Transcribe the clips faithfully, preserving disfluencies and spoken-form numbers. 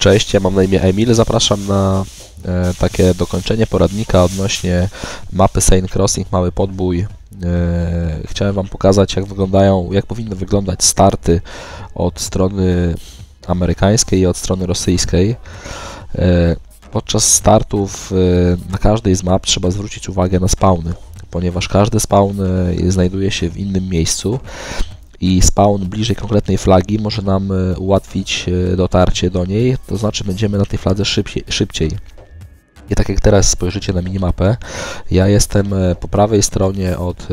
Cześć, ja mam na imię Emil, zapraszam na e, takie dokończenie poradnika odnośnie mapy Seine Crossing, mały podbój. E, chciałem Wam pokazać, jak wyglądają, jak powinny wyglądać starty od strony amerykańskiej i od strony rosyjskiej. E, podczas startów e, na każdej z map trzeba zwrócić uwagę na spawny, ponieważ każdy spawn e, znajduje się w innym miejscu. I spawn bliżej konkretnej flagi może nam ułatwić dotarcie do niej, to znaczy będziemy na tej fladze szybciej. szybciej. I tak jak teraz spojrzycie na minimapę, ja jestem po prawej stronie od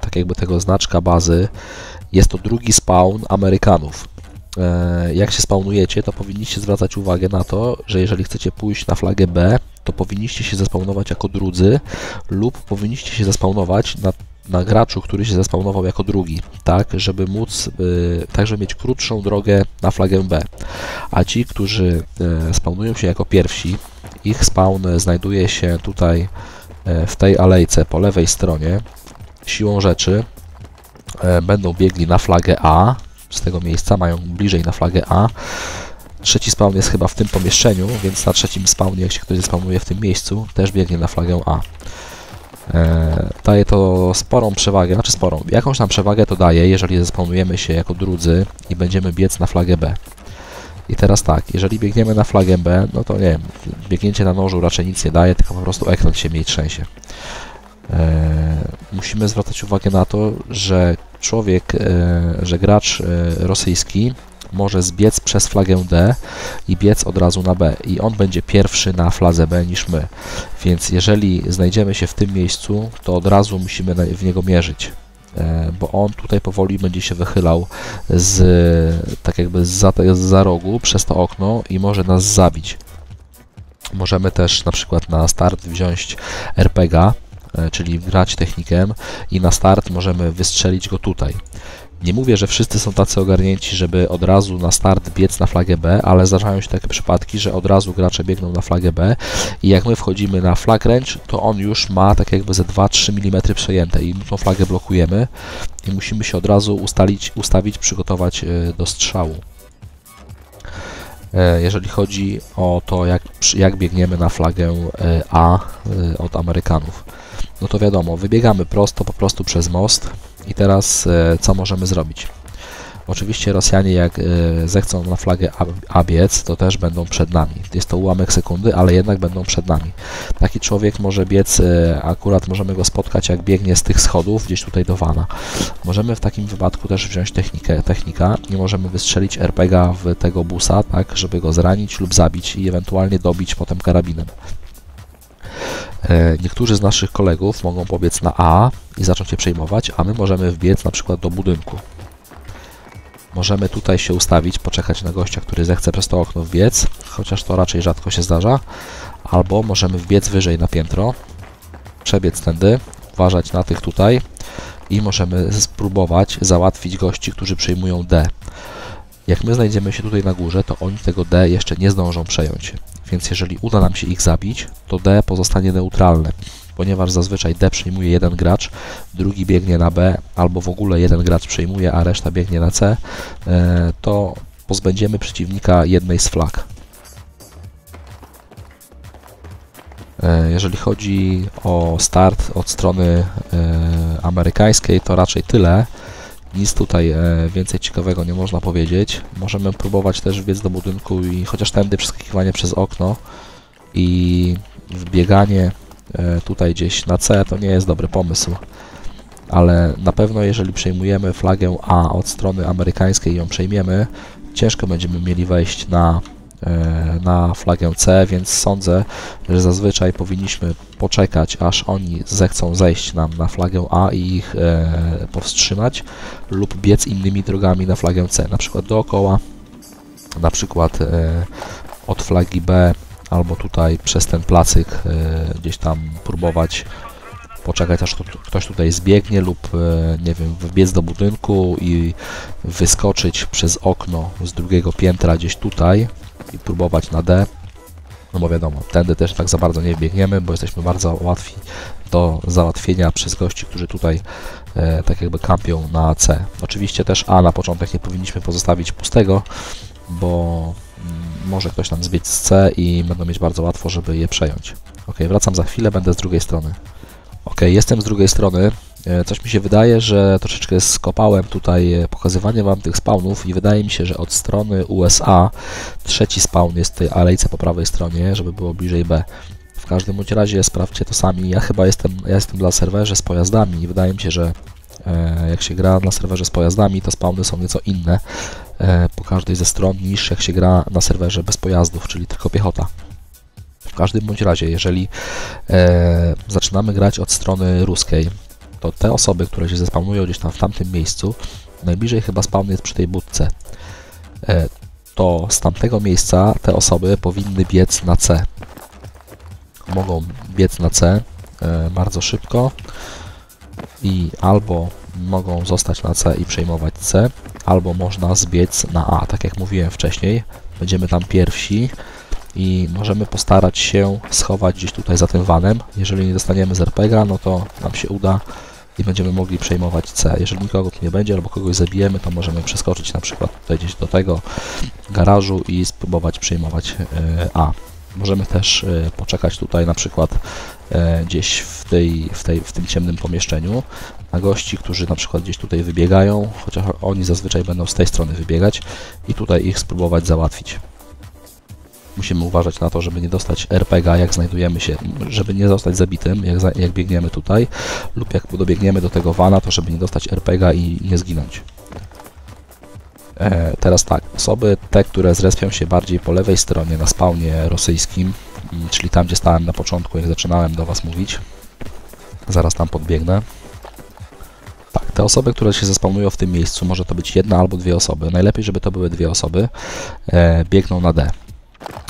tak jakby tego znaczka bazy, jest to drugi spawn Amerykanów. Jak się spawnujecie, to powinniście zwracać uwagę na to, że jeżeli chcecie pójść na flagę B, to powinniście się zaspawnować jako drudzy lub powinniście się zaspawnować na na graczu, który się zaspawnował jako drugi, tak, żeby móc, y, tak żeby mieć krótszą drogę na flagę B. A ci, którzy y, spawnują się jako pierwsi, ich spawn znajduje się tutaj y, w tej alejce po lewej stronie, siłą rzeczy y, będą biegli na flagę A, z tego miejsca mają bliżej na flagę A. Trzeci spawn jest chyba w tym pomieszczeniu, więc na trzecim spawnie, jak się ktoś spawnuje w tym miejscu, też biegnie na flagę A. Daje to sporą przewagę, znaczy sporą, jakąś nam przewagę to daje, jeżeli zespawnujemy się jako drudzy i będziemy biec na flagę B. I teraz tak, jeżeli biegniemy na flagę B, no to nie wiem, biegnięcie na nożu raczej nic nie daje, tylko po prostu ekran się mniej trzęsie. E, musimy zwracać uwagę na to, że człowiek, e, że gracz e, rosyjski może zbiec przez flagę D i biec od razu na B i on będzie pierwszy na fladze B niż my, więc jeżeli znajdziemy się w tym miejscu, to od razu musimy w niego mierzyć, bo on tutaj powoli będzie się wychylał z tak jakby za, za rogu przez to okno i może nas zabić. Możemy też na przykład na start wziąć er pe gie a, czyli grać technikiem i na start możemy wystrzelić go tutaj. Nie mówię, że wszyscy są tacy ogarnięci, żeby od razu na start biec na flagę B, ale zdarzają się takie przypadki, że od razu gracze biegną na flagę B i jak my wchodzimy na flag range, to on już ma tak jakby ze dwa trzy milimetry przejęte i tą flagę blokujemy i musimy się od razu ustalić, ustawić, przygotować do strzału. Jeżeli chodzi o to, jak, jak biegniemy na flagę A od Amerykanów, no to wiadomo, wybiegamy prosto, po prostu przez most. I teraz e, co możemy zrobić? Oczywiście Rosjanie, jak e, zechcą na flagę A biec, to też będą przed nami. Jest to ułamek sekundy, ale jednak będą przed nami. Taki człowiek może biec, e, akurat możemy go spotkać, jak biegnie z tych schodów, gdzieś tutaj do wana. Możemy w takim wypadku też wziąć technikę, technika i możemy wystrzelić er pe gie a w tego busa, tak, żeby go zranić lub zabić i ewentualnie dobić potem karabinem. Niektórzy z naszych kolegów mogą pobiec na A i zacząć się przejmować, a my możemy wbiec na przykład do budynku. Możemy tutaj się ustawić, poczekać na gościa, który zechce przez to okno wbiec, chociaż to raczej rzadko się zdarza, albo możemy wbiec wyżej na piętro, przebiec tędy, uważać na tych tutaj i możemy spróbować załatwić gości, którzy przejmują D. Jak my znajdziemy się tutaj na górze, to oni tego D jeszcze nie zdążą przejąć. Więc jeżeli uda nam się ich zabić, to D pozostanie neutralne, ponieważ zazwyczaj D przejmuje jeden gracz, drugi biegnie na B, albo w ogóle jeden gracz przejmuje, a reszta biegnie na C, to pozbędziemy przeciwnika jednej z flag. Jeżeli chodzi o start od strony amerykańskiej, to raczej tyle. Nic tutaj więcej ciekawego nie można powiedzieć. Możemy próbować też wbiec do budynku i chociaż tędy przeskakiwanie przez okno i wbieganie tutaj gdzieś na C to nie jest dobry pomysł. Ale na pewno jeżeli przejmujemy flagę A od strony amerykańskiej i ją przejmiemy, ciężko będziemy mieli wejść na, na flagę C, więc sądzę, że zazwyczaj powinniśmy poczekać, aż oni zechcą zejść nam na flagę A i ich e, powstrzymać lub biec innymi drogami na flagę C, na przykład dookoła, na przykład e, od flagi B albo tutaj przez ten placyk e, gdzieś tam próbować poczekać, aż tu, ktoś tutaj zbiegnie lub, e, nie wiem, wbiec do budynku i wyskoczyć przez okno z drugiego piętra gdzieś tutaj i próbować na D, no bo wiadomo, tędy też tak za bardzo nie biegniemy, bo jesteśmy bardzo łatwi do załatwienia przez gości, którzy tutaj e, tak jakby kampią na C. Oczywiście też A na początek nie powinniśmy pozostawić pustego, bo może ktoś tam zbić z C i będą mieć bardzo łatwo, żeby je przejąć. Ok, wracam za chwilę, będę z drugiej strony. Ok, jestem z drugiej strony. Coś mi się wydaje, że troszeczkę skopałem tutaj pokazywanie wam tych spawnów i wydaje mi się, że od strony U S A trzeci spawn jest w tej alejce po prawej stronie, żeby było bliżej B. W każdym bądź razie sprawdźcie to sami. Ja chyba jestem, ja jestem na serwerze z pojazdami i wydaje mi się, że e, jak się gra na serwerze z pojazdami, to spawny są nieco inne e, po każdej ze stron niż jak się gra na serwerze bez pojazdów, czyli tylko piechota. W każdym bądź razie, jeżeli e, zaczynamy grać od strony ruskiej, to te osoby, które się zespawnują gdzieś tam w tamtym miejscu, najbliżej chyba spawn jest przy tej budce, e, to z tamtego miejsca te osoby powinny biec na C. Mogą biec na C e, bardzo szybko i albo mogą zostać na C i przejmować C, albo można zbiec na A, tak jak mówiłem wcześniej. Będziemy tam pierwsi i możemy postarać się schować gdzieś tutaj za tym vanem. Jeżeli nie dostaniemy z er pe gie a, no to nam się uda i będziemy mogli przejmować C. Jeżeli nikogo tu nie będzie albo kogoś zabijemy, to możemy przeskoczyć na przykład tutaj gdzieś do tego garażu i spróbować przejmować e, A. Możemy też y, poczekać tutaj na przykład y, gdzieś w, tej, w, tej, w tym ciemnym pomieszczeniu na gości, którzy na przykład gdzieś tutaj wybiegają, chociaż oni zazwyczaj będą z tej strony wybiegać i tutaj ich spróbować załatwić. Musimy uważać na to, żeby nie dostać er pe gie a, jak znajdujemy się, żeby nie zostać zabitym, jak, za, jak biegniemy tutaj, lub jak dobiegniemy do tego vana, to żeby nie dostać er pe gie a i nie zginąć. Teraz tak, osoby te, które zrespią się bardziej po lewej stronie na spawnie rosyjskim, czyli tam, gdzie stałem na początku, jak zaczynałem do was mówić, zaraz tam podbiegnę. Tak, te osoby, które się zespawnują w tym miejscu, może to być jedna albo dwie osoby, najlepiej, żeby to były dwie osoby, e, biegną na D.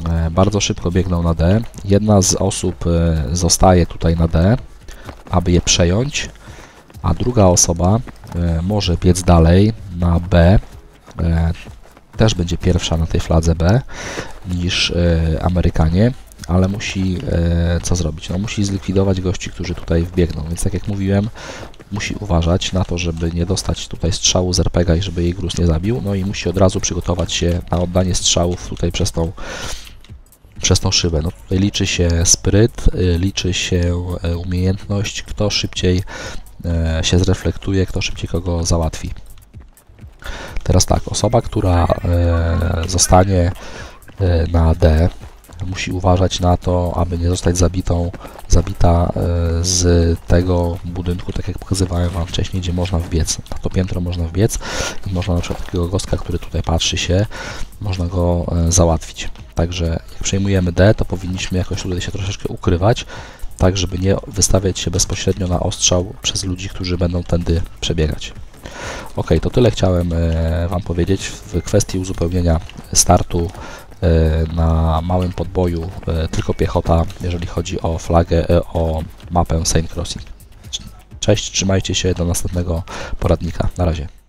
E, bardzo szybko biegną na D, jedna z osób e, zostaje tutaj na D, aby je przejąć, a druga osoba e, może biec dalej na B, E, też będzie pierwsza na tej fladze B niż e, Amerykanie, ale musi e, co zrobić? No, musi zlikwidować gości, którzy tutaj wbiegną, więc tak jak mówiłem, musi uważać na to, żeby nie dostać tutaj strzału z er pe gie a i żeby jej gruz nie zabił, no i musi od razu przygotować się na oddanie strzałów tutaj przez tą, przez tą szybę. No, tutaj liczy się spryt, y, liczy się y, umiejętność, kto szybciej y, się zreflektuje, kto szybciej kogo załatwi. Teraz tak, osoba, która e, zostanie e, na D, musi uważać na to, aby nie zostać zabitą, zabita e, z tego budynku, tak jak pokazywałem wam wcześniej, gdzie można wbiec. Na to piętro można wbiec i można na przykład takiego gostka, który tutaj patrzy się, można go e, załatwić. Także jak przejmujemy D, to powinniśmy jakoś tutaj się troszeczkę ukrywać, tak żeby nie wystawiać się bezpośrednio na ostrzał przez ludzi, którzy będą tędy przebiegać. Ok, to tyle chciałem e, wam powiedzieć w kwestii uzupełnienia startu e, na małym podboju e, tylko piechota, jeżeli chodzi o flagę, e, o mapę Seine Crossing. Cześć, trzymajcie się, do następnego poradnika. Na razie.